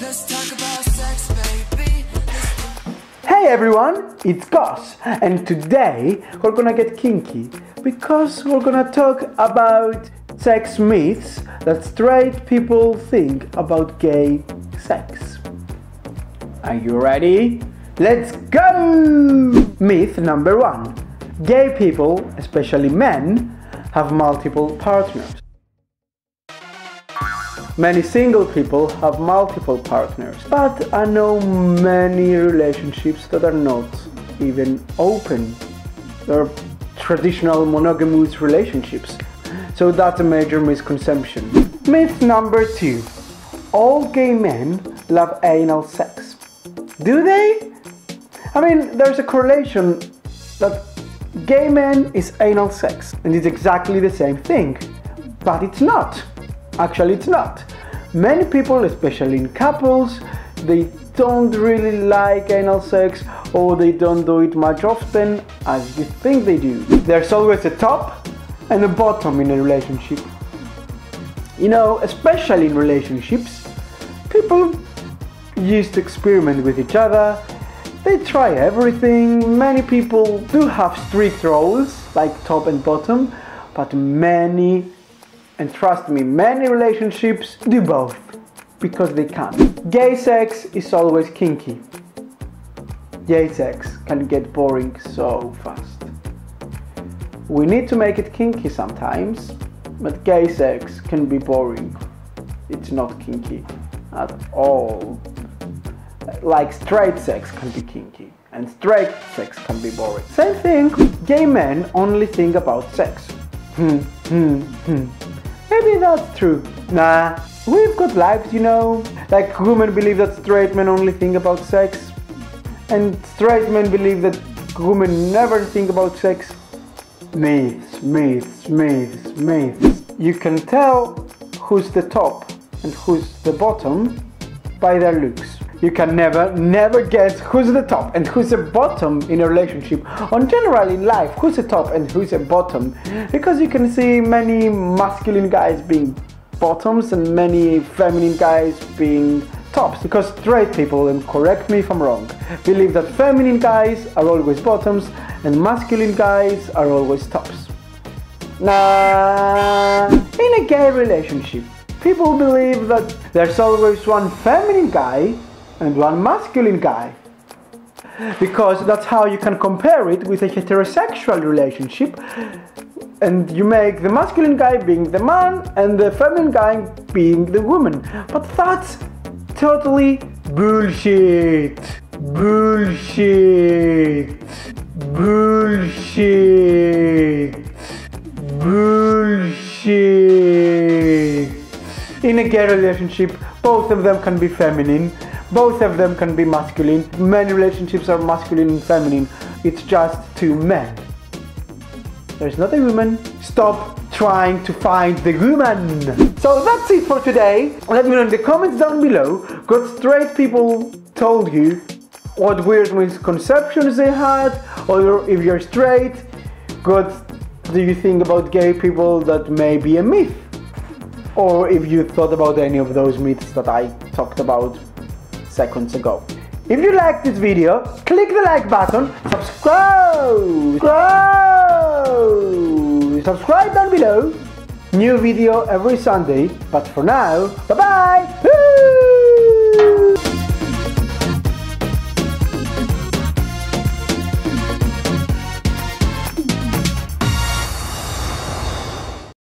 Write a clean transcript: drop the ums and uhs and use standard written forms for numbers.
Let's talk about sex, baby. Hey everyone, it's Goss, and today we're gonna get kinky because we're gonna talk about sex myths that straight people think about gay sex. Are you ready? Let's go! Myth number one. Gay people, especially men, have multiple partners. Many single people have multiple partners, but I know many relationships that are not even open. They're traditional monogamous relationships, so that's a major misconception. Myth number two. All gay men love anal sex. Do they? I mean, there's a correlation that gay men is anal sex, and it's exactly the same thing, but it's not. Actually, it's not. Many people, especially in couples, they don't really like anal sex, or they don't do it much often as you think they do. There's always a top and a bottom in a relationship. You know, especially in relationships, people used to experiment with each other. They try everything. Many people do have strict roles, like top and bottom, but many, and trust me, many relationships do both, because they can. Gay sex is always kinky. Gay sex can get boring so fast. We need to make it kinky sometimes, but gay sex can be boring. It's not kinky at all. Like straight sex can be kinky, and straight sex can be boring. Same thing, gay men only think about sex. Maybe that's true. Nah, we've got lives, you know. Like, women believe that straight men only think about sex, and straight men believe that women never think about sex. Myths, myths, myths, myths. You can tell who's the top and who's the bottom by their looks. You can never guess who's the top and who's the bottom in a relationship, or generally in life, who's the top and who's the bottom, because you can see many masculine guys being bottoms and many feminine guys being tops, because straight people, and correct me if I'm wrong, believe that feminine guys are always bottoms and masculine guys are always tops. Nah, in a gay relationship, people believe that there's always one feminine guy and one masculine guy, because that's how you can compare it with a heterosexual relationship, and you make the masculine guy being the man and the feminine guy being the woman. But that's totally bullshit. Bullshit. Bullshit. Bullshit. In a gay relationship, both of them can be feminine. Both of them can be masculine. Many relationships are masculine and feminine. It's just two men. There's not a woman. Stop trying to find the woman. So that's it for today. Let me know in the comments down below what straight people told you, what weird misconceptions they had, or if you're straight, what do you think about gay people that may be a myth? Or if you thought about any of those myths that I talked about seconds ago. If you liked this video, click the like button, subscribe down below. New video every Sunday, but for now, bye bye!